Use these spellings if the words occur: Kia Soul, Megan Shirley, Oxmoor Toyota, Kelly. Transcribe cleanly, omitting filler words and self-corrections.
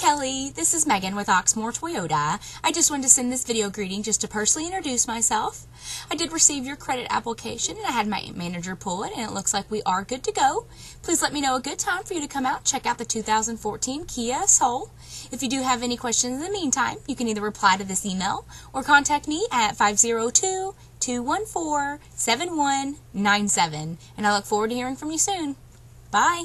Kelly, this is Megan with Oxmoor Toyota. I just wanted to send this video greeting just to personally introduce myself. I did receive your credit application and I had my manager pull it and it looks like we are good to go. Please let me know a good time for you to come out and check out the 2014 Kia Soul. If you do have any questions in the meantime, you can either reply to this email or contact me at 502-214-7197 and I look forward to hearing from you soon. Bye!